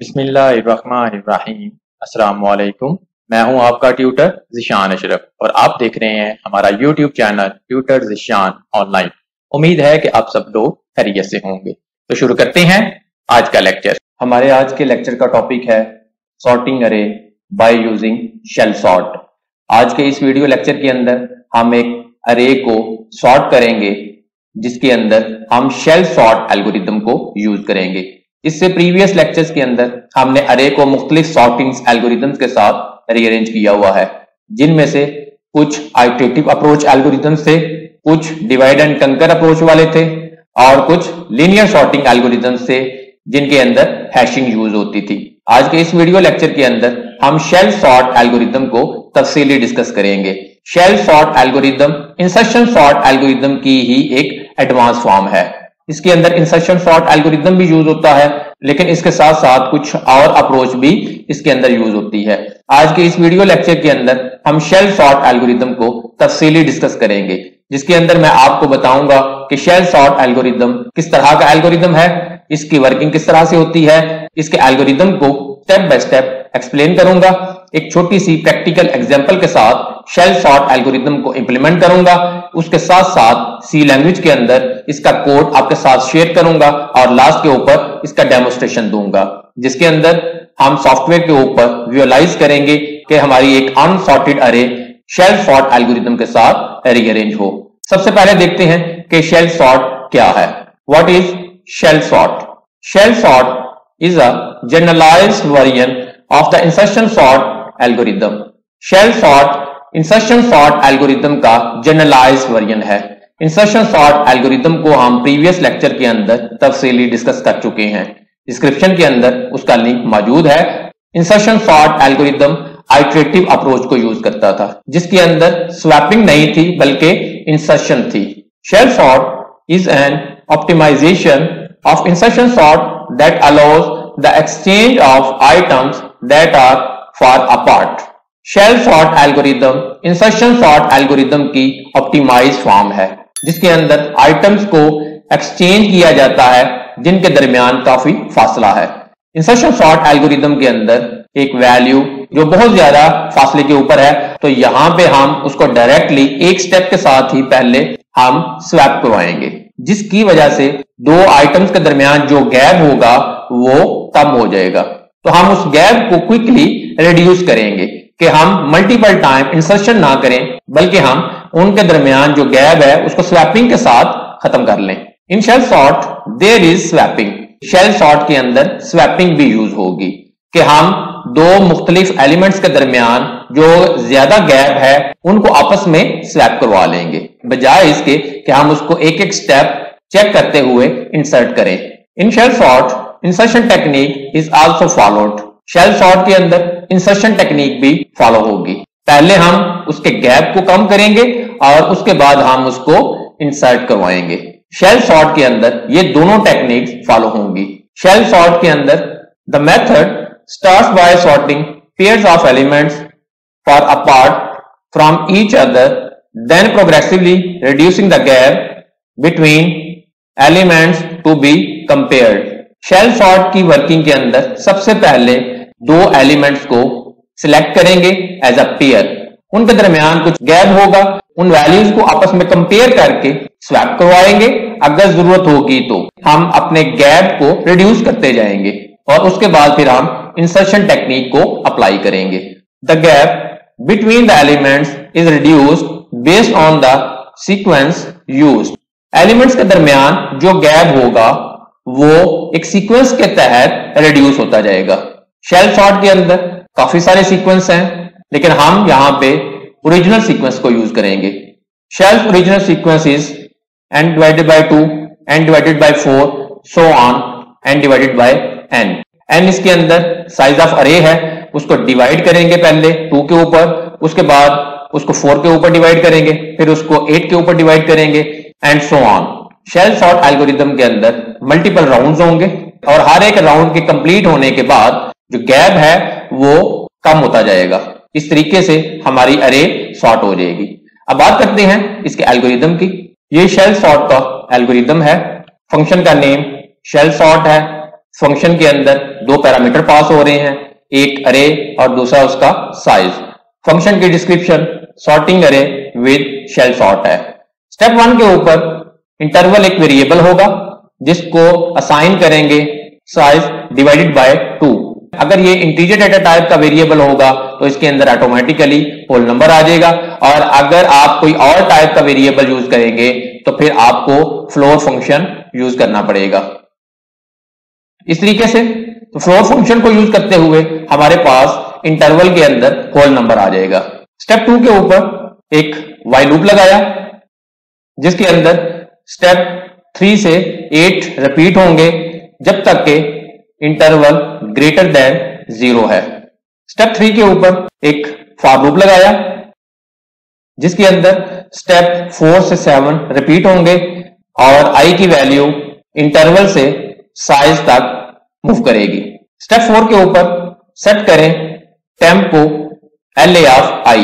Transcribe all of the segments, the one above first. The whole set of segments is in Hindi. बिस्मिल्लाहिर्रहमानिर्रहीम, अस्सलामुअलैकुम। मैं हूं आपका ट्यूटर जिशान अशरफ और आप देख रहे हैं हमारा YouTube channel tutor Zeeshan online. उम्मीद है कि आप सब लोग खैरियत से होंगे। तो शुरू करते हैं आज का लेक्चर। हमारे आज के लेक्चर का टॉपिक है सॉर्टिंग अरे बाय यूजिंग शेल सॉर्ट। आज के इस वीडियो लेक्चर के अंदर हम एक अरे को सॉर्ट करेंगे जिसके अंदर हम शेल सॉर्ट एल्गोरिदम को यूज करेंगे। इससे प्रीवियस लेक्चर्स के अंदर हमने अरे को मुख्तलिफ सॉर्टिंग एल्गोरिदम्स के साथ रीअरेंज किया हुआ है, जिनमें से कुछ आइटरेटिव अप्रोच एल्गोरिदम्स थे, कुछ डिवाइड एंड कंकर अप्रोच वाले थे और कुछ लीनियर सॉर्टिंग एल्गोरिदम्स थे जिनके अंदर हैशिंग यूज होती थी। आज के इस वीडियो लेक्चर के अंदर हम शेल सॉर्ट एल्गोरिदम को तफसीली डिस्कस करेंगे। Shell sort algorithm insertion sort algorithm की ही एक एडवांस फॉर्म है। इसके अंदर इंसर्शन सॉर्ट एल्गोरिदम भी यूज होता है, लेकिन इसके साथ साथ कुछ और अप्रोच भी इसके अंदर यूज होती है। आज के इस वीडियो लेक्चर के अंदर हम शेल सॉर्ट एल्गोरिदम को तफसीली डिस्कस करेंगे, जिसके अंदर मैं आपको बताऊंगा कि शेल सॉर्ट एल्गोरिदम किस तरह का एल्गोरिदम है, इसकी वर्किंग किस तरह से होती है। इसके एल्गोरिदम को स्टेप बाय स्टेप एक्सप्लेन करूंगा। एक छोटी सी प्रैक्टिकल एग्जाम्पल के साथ शेल सॉर्ट एल्गोरिदम को इंप्लीमेंट करूंगा। उसके साथ साथ सी लैंग्वेज के अंदर इसका कोड आपके साथ शेयर करूंगा और लास्ट के ऊपर इसका डेमोस्ट्रेशन दूंगा, जिसके अंदर हम सॉफ्टवेयर के ऊपर विजुअलाइज करेंगे कि हमारी एक अनसॉर्टेड अरे शेल सॉर्ट एल्गोरिदम के साथ रीअरेंज हो। सबसे पहले देखते हैं कि शेल सॉर्ट क्या है। What is shell sort? Shell sort is a generalized version of the insertion sort algorithm. Shell sort insertion sort algorithm का जनरलाइज वर्जन है। इंसर्शन सॉर्ट एल्गोरिदम को हम प्रीवियस लेक्चर के अंदर तफसीली डिस्कस कर चुके हैं। डिस्क्रिप्शन के अंदर उसका लिंक मौजूद है। Insertion sort algorithm iterative approach को यूज करता था, जिसके अंदर स्वैपिंग नहीं थी बल्कि इंसर्शन थी। Shell sort is an optimization of insertion sort that allows the exchange of items that are far apart. Shell sort algorithm insertion sort algorithm की ऑप्टिमाइज फॉर्म है, जिसके अंदर आइटम्स को एक्सचेंज किया जाता है जिनके दरमियान काफी फासला है। इंसर्शन सॉर्ट एल्गोरिदम के अंदर एक वैल्यू जो बहुत ज्यादा फासले के ऊपर है, तो यहां पे हम उसको डायरेक्टली एक स्टेप के साथ ही पहले हम स्वैप करवाएंगे, जिसकी वजह से दो आइटम्स के दरमियान जो गैप होगा वो कम हो जाएगा। तो हम उस गैप को क्विकली रिड्यूस करेंगे कि हम मल्टीपल टाइम इंसर्शन ना करें, बल्कि हम उनके दरमियान जो गैप है उसको स्वैपिंग के साथ खत्म कर लें। In shell sort there is swapping. Shell sort के अंदर स्वैपिंग भी यूज होगी कि हम दो मुख्तलिफ एलिमेंट्स के दरमियान जो ज्यादा गैप है उनको आपस में स्वैप करवा लेंगे, बजाय इसके कि हम उसको एक एक स्टेप चेक करते हुए इंसर्ट करें। In shell sort insertion technique is also followed. Shell sort के अंदर इंसर्शन टेक्निक भी फॉलो होगी। पहले हम उसके गैप को कम करेंगे और उसके बाद हम उसको इंसर्ट करवाएंगे। शेल सॉर्ट के अंदर ये दोनों टेक्निक्स फॉलो होंगी। शेल सॉर्ट के अंदर the method starts by sorting pairs of elements far apart from each other, then progressively reducing the gap between elements to be compared. Shell sort की वर्किंग के अंदर सबसे पहले दो एलिमेंट्स को सिलेक्ट करेंगे एज अ पेयर। उनके दरमियान कुछ गैप होगा, उन वैल्यूज को आपस में कंपेयर करके स्वैप करवाएंगे। अगर जरूरत होगी तो हम अपने गैप को रिड्यूस करते जाएंगे और उसके बाद फिर हम इंसर्शन टेक्निक को अप्लाई करेंगे। The gap between the elements is reduced based on the sequence used. Elements के दरमियान जो गैप होगा वो एक सीक्वेंस के तहत रिड्यूस होता जाएगा। शेल सॉर्ट के अंदर काफी सारे सीक्वेंस हैं, लेकिन हम यहां पे ओरिजिनल सीक्वेंस को यूज करेंगे। Shell original sequence is n divided by 2, n divided by 4, so on, n divided by n। n इसके अंदर साइज ऑफ अरे है, उसको डिवाइड करेंगे पहले 2 के ऊपर, उसके बाद उसको 4 के ऊपर डिवाइड करेंगे, फिर उसको 8 के ऊपर डिवाइड करेंगे and so on. Shell sort algorithm के अंदर मल्टीपल राउंड होंगे और हर एक राउंड के कंप्लीट होने के बाद जो गैप है वो कम होता जाएगा। इस तरीके से हमारी अरे सॉर्ट हो जाएगी। अब बात करते हैं इसके एल्गोरिदम की। ये शेल सॉर्ट का एल्गोरिदम है। फंक्शन का नेम शेल सॉर्ट है, फंक्शन के अंदर दो पैरामीटर पास हो रहे हैं, एक अरे और दूसरा उसका साइज। फंक्शन की description sorting array with shell sort है। स्टेप वन के ऊपर इंटरवल एक वेरिएबल होगा जिसको असाइन करेंगे साइज डिवाइडेड बाय 2। अगर ये इंटीजर डेटा टाइप का वेरिएबल होगा तो इसके अंदर ऑटोमेटिकली होल नंबर आ जाएगा, और अगर आप कोई और टाइप का वेरिएबल यूज करेंगे तो फिर आपको फ्लोट फंक्शन यूज करना पड़ेगा। इस तरीके से तो फ्लोट फंक्शन को यूज करते हुए हमारे पास इंटरवल के अंदर होल नंबर आ जाएगा। स्टेप टू के ऊपर एक व्हाइल लूप लगाया जिसके अंदर स्टेप 3 से 8 रिपीट होंगे जब तक के इंटरवल ग्रेटर देन 0 है। स्टेप 3 के ऊपर एक फॉर लूप लगाया जिसके अंदर स्टेप 4 से 7 रिपीट होंगे और आई की वैल्यू इंटरवल से साइज तक मूव करेगी। स्टेप 4 के ऊपर सेट करें टेम्प को LA ऑफ I।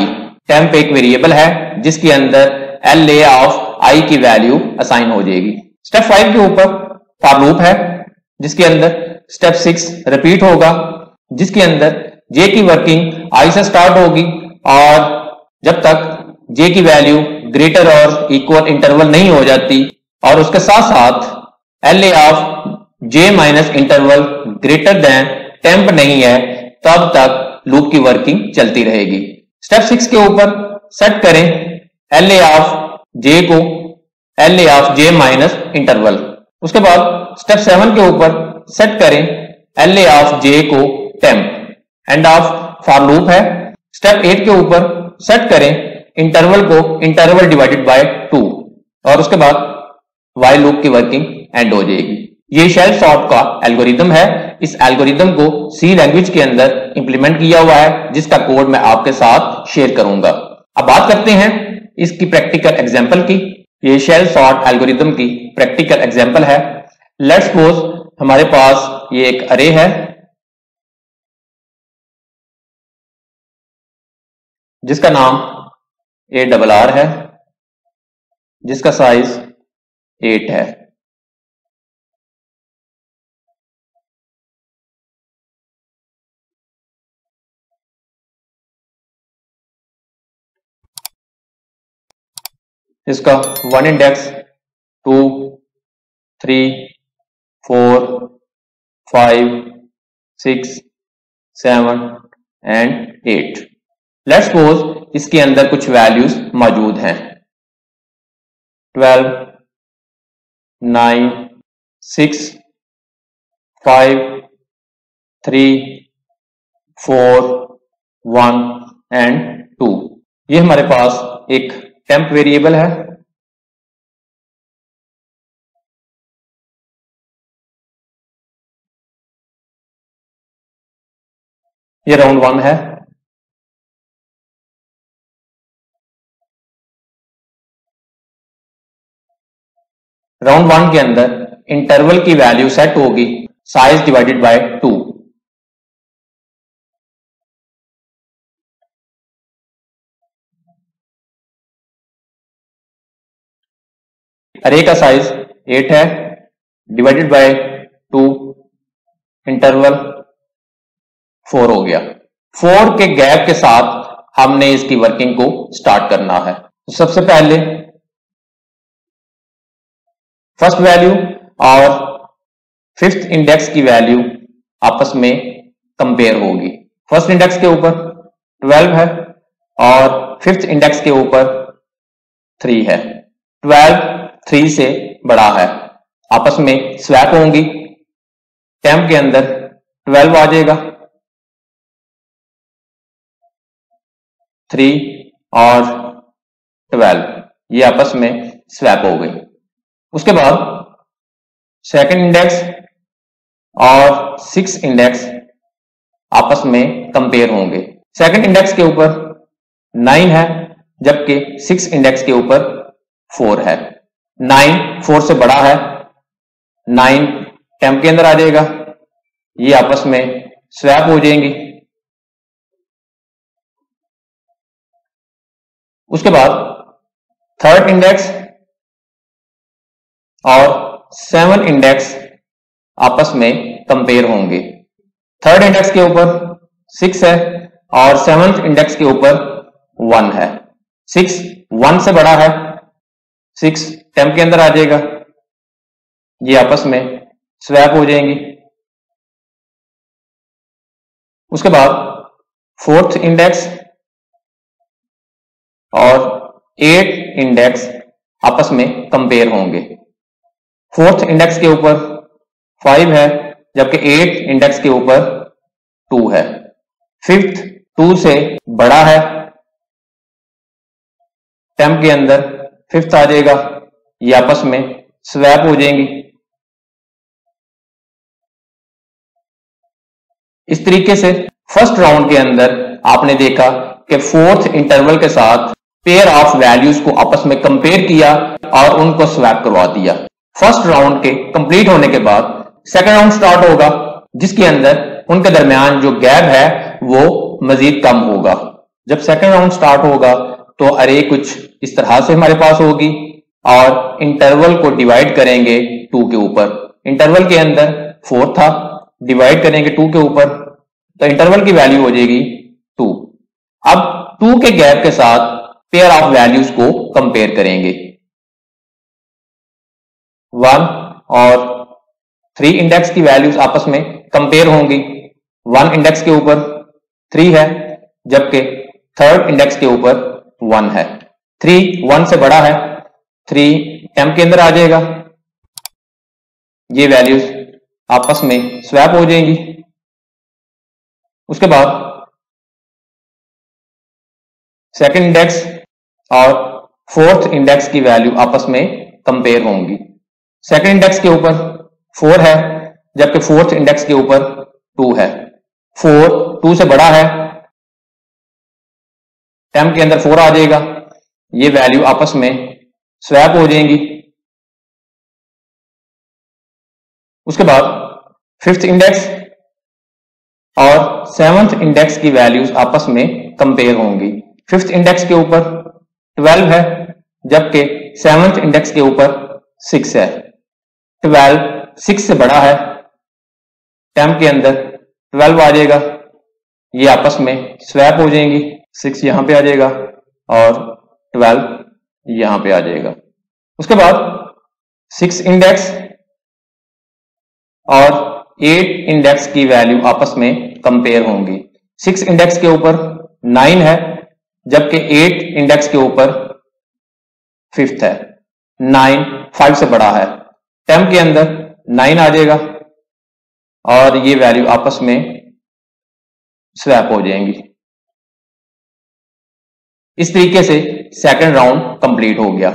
टेम्प एक वेरिएबल है जिसके अंदर LA ऑफ I की वैल्यू असाइन हो जाएगी। स्टेप 5 के ऊपर फॉर लूप है जिसके अंदर स्टेप 6 रिपीट होगा जिसके अंदर J की वर्किंग I से स्टार्ट होगी और जब तक J की वैल्यू ग्रेटर और इक्वल इंटरवल नहीं हो जाती और उसके साथ साथ LA of J minus interval greater than temp नहीं है तब तक लूप की वर्किंग चलती रहेगी। स्टेप 6 के ऊपर सेट करें LA ऑफ J को LA of J minus interval. उसके बाद स्टेप 7 के ऊपर सेट करें LA ऑफ J को temp. End of for loop है। स्टेप 8 के ऊपर सेट करें इंटरवल को इंटरवल डिवाइडेड बाय 2 और उसके बाद व्हाइल लूप की वर्किंग एंड हो जाएगी। ये शेल सॉर्ट का एल्गोरिदम है। इस एल्गोरिदम को सी लैंग्वेज के अंदर इंप्लीमेंट किया हुआ है जिसका कोड मैं आपके साथ शेयर करूंगा। अब बात करते हैं इसकी प्रैक्टिकल एग्जांपल की। ये शेल सॉर्ट एल्गोरिदम की प्रैक्टिकल एग्जांपल है। लेट्स सपोज हमारे पास ये एक अरे है जिसका नाम A RR है जिसका साइज 8 है। इसका 1 इंडेक्स 2, 3, 4, 5, 6, 7 एंड 8। लेट्स सपोज इसके अंदर कुछ वैल्यूज मौजूद हैं 12, 9, 6, 5, 3, 4, 1 एंड 2। ये हमारे पास एक टेम्प वेरिएबल है। ये राउंड 1 है। राउंड 1 के अंदर इंटरवल की वैल्यू सेट होगी साइज डिवाइडेड बाय 2। अरे का साइज 8 है डिवाइडेड बाय 2 इंटरवल 4 हो गया। 4 के गैप के साथ हमने इसकी वर्किंग को स्टार्ट करना है। तो सबसे पहले फर्स्ट वैल्यू और 5th इंडेक्स की वैल्यू आपस में कंपेयर होगी। फर्स्ट इंडेक्स के ऊपर 12 है और 5th इंडेक्स के ऊपर 3 है। 12 3 से बड़ा है, आपस में स्वैप होंगी। टेम्प के अंदर 12 आ जाएगा, 3 और 12 ये आपस में स्वैप हो गई। उसके बाद 2nd इंडेक्स और 6th इंडेक्स आपस में कंपेयर होंगे। 2nd इंडेक्स के ऊपर 9 है जबकि 6th इंडेक्स के ऊपर 4 है। 9 4 से बड़ा है। 9 टेम्प के अंदर आ जाएगा, ये आपस में स्वैप हो जाएंगी। उसके बाद 3rd इंडेक्स और 7th इंडेक्स आपस में कंपेयर होंगे। थर्ड इंडेक्स के ऊपर 6 है और सेवंथ इंडेक्स के ऊपर 1 है। 6 1 से बड़ा है, 6 टेम्प के अंदर आ जाएगा, ये आपस में स्वैप हो जाएंगी। उसके बाद फोर्थ इंडेक्स और 8 इंडेक्स आपस में कंपेयर होंगे। फोर्थ इंडेक्स के ऊपर 5 है जबकि 8 इंडेक्स के ऊपर 2 है। फिफ्थ 2 से बड़ा है, टेम्प के अंदर फिफ्थ आ जाएगा, ये आपस में स्वैप हो जाएंगी। इस तरीके से फर्स्ट राउंड के अंदर आपने देखा कि फोर्थ इंटरवल के साथ पेयर ऑफ वैल्यूज को आपस में कंपेयर किया और उनको स्वैप करवा दिया। फर्स्ट राउंड के कंप्लीट होने के बाद सेकंड राउंड स्टार्ट होगा, जिसके अंदर उनके दरमियान जो गैप है वो मजीद कम होगा। जब सेकंड राउंड स्टार्ट होगा तो अरे कुछ इस तरह से हमारे पास होगी और इंटरवल को डिवाइड करेंगे 2 के ऊपर। इंटरवल के अंदर 4 था, डिवाइड करेंगे 2 के ऊपर तो इंटरवल की वैल्यू हो जाएगी 2। अब 2 के गैप के साथ पेयर ऑफ वैल्यूज को कंपेयर करेंगे। 1 और 3 इंडेक्स की वैल्यूज आपस में कंपेयर होंगी। 1 इंडेक्स के ऊपर 3 है जबकि थर्ड इंडेक्स के ऊपर 1 है। 3 1 से बड़ा है, 3 टेम्प के अंदर आ जाएगा, ये वैल्यूज आपस में स्वैप हो जाएंगी। उसके बाद सेकंड इंडेक्स और फोर्थ इंडेक्स की वैल्यू आपस में कंपेयर होंगी। सेकंड इंडेक्स के ऊपर 4 है जबकि फोर्थ इंडेक्स के ऊपर 2 है। 4 2 से बड़ा है, टेम के अंदर 4 आ जाएगा, ये वैल्यू आपस में स्वैप हो जाएंगी। उसके बाद फिफ्थ इंडेक्स और सेवंथ इंडेक्स की वैल्यूज आपस में कंपेयर होंगी। फिफ्थ इंडेक्स के ऊपर 12 है जबकि सेवंथ इंडेक्स के ऊपर 6 है। 12 6 से बड़ा है, टेम्प के अंदर 12 आ जाएगा, ये आपस में स्वैप हो जाएंगी। 6 यहां पे आ जाएगा और 12 यहां पे आ जाएगा। उसके बाद 6 इंडेक्स और 8 इंडेक्स की वैल्यू आपस में कंपेयर होंगी। 6 इंडेक्स के ऊपर 9 है जबकि 8 इंडेक्स के ऊपर 5 है। 9 5 से बड़ा है, टेम्प के अंदर 9 आ जाएगा और ये वैल्यू आपस में स्वैप हो जाएंगी। इस तरीके से सेकंड राउंड कंप्लीट हो गया।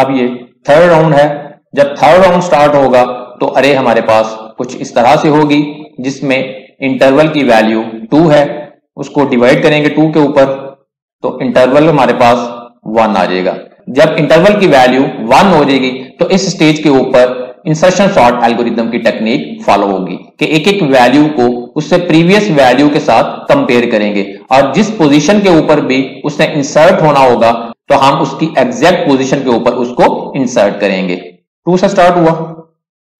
अब ये थर्ड राउंड है। जब थर्ड राउंड स्टार्ट होगा तो अरे हमारे पास कुछ इस तरह से होगी, जिसमें इंटरवल की वैल्यू 2 है, उसको डिवाइड करेंगे 2 के ऊपर तो इंटरवल हमारे पास 1 आ जाएगा। जब इंटरवल की वैल्यू 1 हो जाएगी तो इस स्टेज के ऊपर इंसर्शन सॉर्ट एल्गोरिथम की टेक्निक फॉलो होगी कि एक एक वैल्यू को उससे प्रीवियस वैल्यू के साथ कंपेयर करेंगे और जिस पोजीशन के ऊपर भी उसने इंसर्ट होना होगा तो हम उसकी एग्जैक्ट पोजीशन के ऊपर उसको इंसर्ट करेंगे। 2 से स्टार्ट हुआ,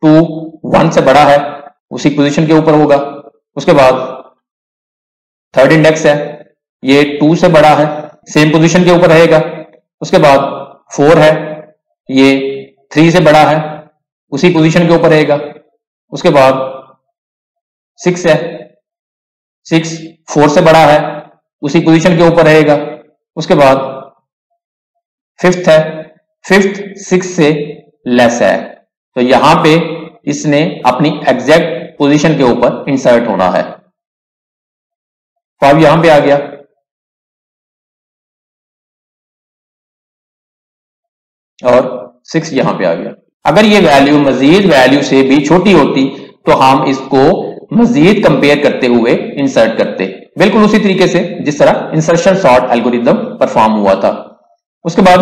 2 1 से बड़ा है, उसी पोजीशन के ऊपर होगा। उसके बाद थर्ड इंडेक्स है, ये 2 से बड़ा है, सेम पोजीशन के ऊपर रहेगा। उसके बाद 4 है, ये 3 से बड़ा है, उसी पोजीशन के ऊपर रहेगा। उसके बाद 6 है, 6 4 से बड़ा है, उसी पोजीशन के ऊपर रहेगा। उसके बाद फिफ्थ है, फिफ्थ 6 से लेस है तो यहां पे इसने अपनी एग्जैक्ट पोजीशन के ऊपर इंसर्ट होना है। 5 यहां पे आ गया, 6 यहां पे आ गया। अगर ये वैल्यू मजीद वैल्यू से भी छोटी होती तो हम इसको मजीद कंपेयर करते हुए इंसर्ट करते, बिल्कुल उसी तरीके से जिस तरह इंसर्शन सॉर्ट एल्गोरिथम परफॉर्म हुआ था। उसके बाद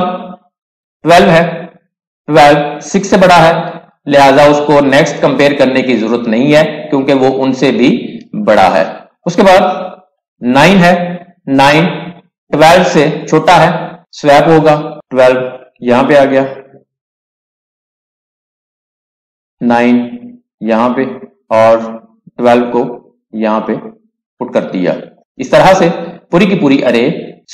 12 है, 12 6 से बड़ा है, लिहाजा उसको नेक्स्ट कंपेयर करने की जरूरत नहीं है क्योंकि वो उनसे भी बड़ा है। उसके बाद 9 है, 9 12 से छोटा है, स्वैप होगा, 12 यहां पे आ गया, 9 यहां पे और 12 को यहाँ पे पुट कर दिया। इस तरह से पूरी की पूरी अरे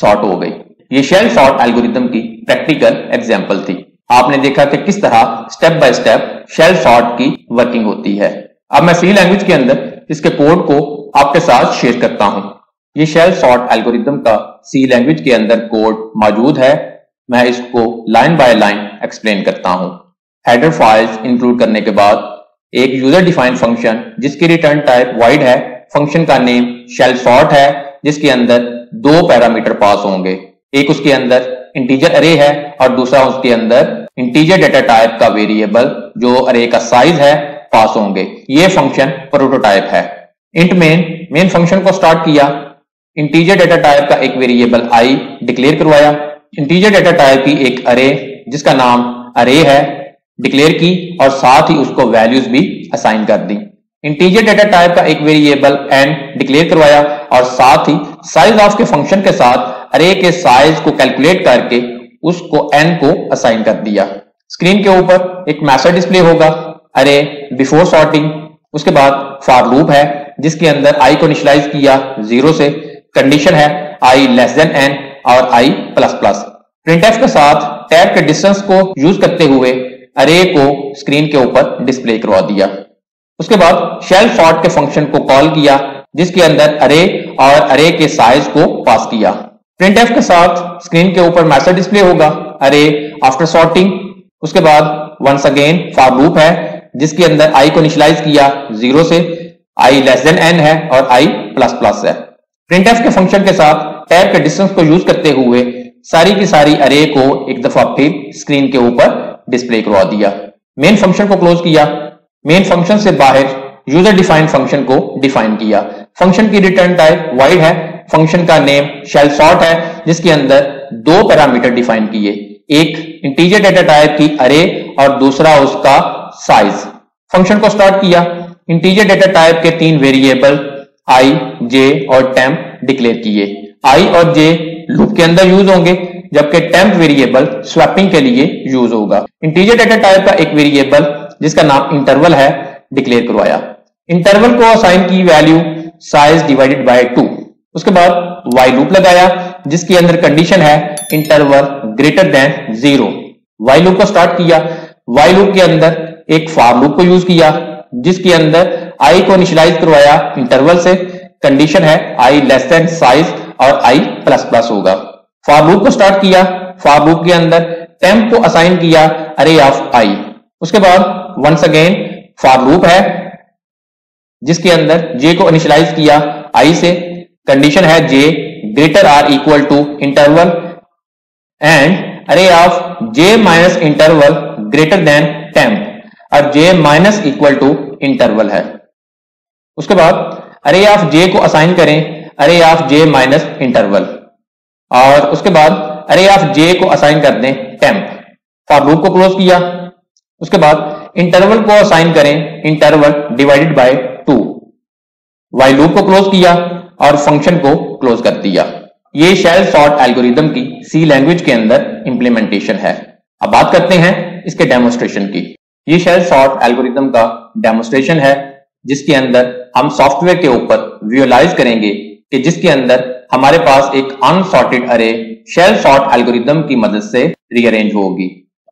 सॉर्ट हो गई। ये शेल सॉर्ट एल्गोरिथम की प्रैक्टिकल एग्जाम्पल थी। आपने देखा कि किस तरह step by step shell sort की वर्किंग होती है। अब मैं सी लैंग्वेज के अंदर इसके कोड को आपके साथ शेयर करता हूं। ये शेल सॉर्ट एल्गोरिथम का सी लैंग्वेज के अंदर कोड मौजूद है। मैं इसको लाइन बाय लाइन एक्सप्लेन करता हूं। हेडर फाइल्स इंक्लूड करने के बाद एक यूजर डिफाइंड फंक्शन जिसकी रिटर्न टाइप वाइड है, फंक्शन का नेम शेल सॉर्ट है, जिसके अंदर दो पैरामीटर पास होंगे, एक उसके अंदर इंटीजर अरे है और दूसरा उसके अंदर इंटीजर डेटा टाइप का वेरिएबल जो अरे का साइज है पास होंगे। ये फंक्शन प्रोटोटाइप है। इंट मेन फंक्शन को स्टार्ट किया, इंटीजर डेटा टाइप का एक वेरिएबल आई डिक्लेयर करवाया, इंटीजर डेटा टाइप की एक अरे जिसका नाम अरे है डिक्लेयर की और साथ ही उसको वैल्यूज भी असाइन कर दी। इंटीजर डेटा टाइप का एक वेरिएबल एन डिक्लेयर करवाया और साथ ही साइज ऑफ के फंक्शन के साथ अरे के साइज को कैलकुलेट करके उसको एन को असाइन कर दिया। स्क्रीन के ऊपर एक मैसेज डिस्प्ले होगा अरे बिफोर सॉर्टिंग। उसके बाद फॉर लूप है जिसके अंदर आई को इनिशियलाइज किया 0 से, कंडीशन है आई लेस देन एन और आई प्लस प्लस। प्रिंटएफ के साथ टैब के डिस्टेंस को यूज करते हुए अरे को स्क्रीन के ऊपर डिस्प्ले करवा दिया। उसके बाद शेल सॉर्ट के फंक्शन को कॉल किया जिसके अंदर अरे और अरे के साइज को पास किया। प्रिंटएफ के साथ स्क्रीन के ऊपर मैसेज डिस्प्ले होगा अरे आफ्टर सॉर्टिंग। उसके बाद वंस अगेन फॉर लूप है जिसके अंदर आई को इनिशियलाइज किया 0 से, आई लेस देन एन है और आई प्लस प्लस है। प्रिंटएफ के फंक्शन के साथ टैब के डिस्टेंस को यूज करते हुए सारी की सारी अरे को एक दफा फिर स्क्रीन के ऊपर डिस्प्ले करवा दिया। मेन फंक्शन को क्लोज किया, मेन फंक्शन से बाहर यूजर डिफाइंड फंक्शन को डिफाइन किया। फंक्शन की रिटर्न टाइप वाइड है, फंक्शन का नेम शेल सॉर्ट है जिसके अंदर दो पैरामीटर डिफाइन किए, एक इंटीजर डेटा टाइप की अरे और दूसरा उसका साइज। फंक्शन को स्टार्ट किया, इंटीजर डेटा टाइप के तीन वेरिएबल आई, जे और टेम्प डिक्लेयर किए। आई और जे लूप के अंदर यूज होंगे जबकि टेम्प वेरिएबल स्वैपिंग के लिए यूज होगा। इंटीजर डेटा टाइप का एक वेरिएबल जिसका नाम इंटरवल है डिक्लेयर करवाया, इंटरवल को असाइन की वैल्यू साइज डिवाइडेड बाय 2। उसके बाद वाई लूप लगाया जिसके अंदर कंडीशन है interval greater than 0। While loop को स्टार्ट किया, वाई लूप के अंदर एक फॉर लूप को यूज किया जिसके अंदर आई को इनिशियलाइज करवाया इंटरवल से, कंडीशन है आई लेस देन साइज और आई प्लस प्लस होगा। फॉर लूप को स्टार्ट किया, फॉर लूप के अंदर टेम्प को असाइन किया अरे ऑफ आई। उसके बाद वंस अगेन फॉर लूप है जिसके अंदर जे को इनिशियलाइज किया आई से, कंडीशन है J greater or equal to interval and array of J minus interval greater than temp और J minus equal to interval है। उसके बाद अरे ऑफ जे को असाइन करें अरे ऑफ जे माइनस इंटरवल और उसके बाद अरे ऑफ जे को असाइन कर दें टेम्प। फॉर लूप को क्लोज किया, उसके बाद इंटरवल को असाइन करें interval divided by 2। While loop को क्लोज किया और फंक्शन को क्लोज कर दिया। ये शेल सॉर्ट एल्गोरिथम की सी लैंग्वेज के अंदर इंप्लीमेंटेशन है। अब बात करते हैं इसके डेमोस्ट्रेशन की। ये शेल सॉर्ट एल्गोरिथम का डेमोस्ट्रेशन है जिसके अंदर हम सॉफ्टवेयर के ऊपर विजुअलाइज करेंगे कि जिसके अंदर हमारे पास एक अनसॉर्टेड अरे शेल सॉर्ट एल्गोरिथम की मदद से रीअरेंज होगी।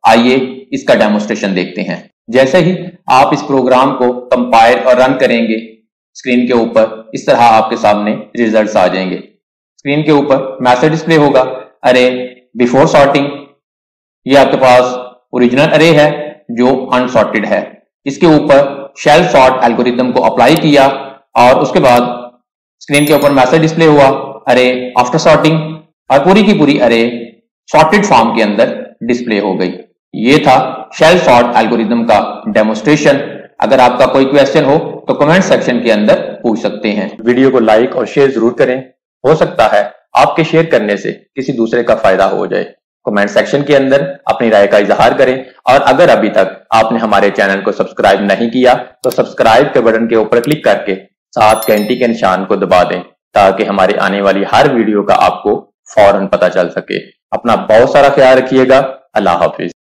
आइए इसका डेमोस्ट्रेशन देखते हैं। जैसे ही आप इस प्रोग्राम को कंपाइल और रन करेंगे स्क्रीन के ऊपर इस तरह आपके सामने रिजल्ट आ जाएंगे। स्क्रीन के ऊपर मैसेज डिस्प्ले होगा अरे बिफोर सॉर्टिंग। ये आपके पास ओरिजिनल अरे है जो अनसॉर्टेड है, इसके ऊपर शेल सॉर्ट एल्गोरिथम को अप्लाई किया और उसके बाद स्क्रीन के ऊपर मैसेज डिस्प्ले हुआ अरे आफ्टर सॉर्टिंग और पूरी की पूरी अरे सॉर्टेड फॉर्म के अंदर डिस्प्ले हो गई। ये था शेल सॉर्ट एल्गोरिथम का डेमोस्ट्रेशन। अगर आपका कोई क्वेश्चन हो तो कमेंट सेक्शन के अंदर पूछ सकते हैं। वीडियो को लाइक और शेयर जरूर करें, हो सकता है आपके शेयर करने से किसी दूसरे का फायदा हो जाए। कमेंट सेक्शन के अंदर अपनी राय का इजहार करें और अगर अभी तक आपने हमारे चैनल को सब्सक्राइब नहीं किया तो सब्सक्राइब के बटन के ऊपर क्लिक करके साथ घंटी के निशान को दबा दें ताकि हमारे आने वाली हर वीडियो का आपको फौरन पता चल सके। अपना बहुत सारा ख्याल रखिएगा। अल्लाह हाफिज।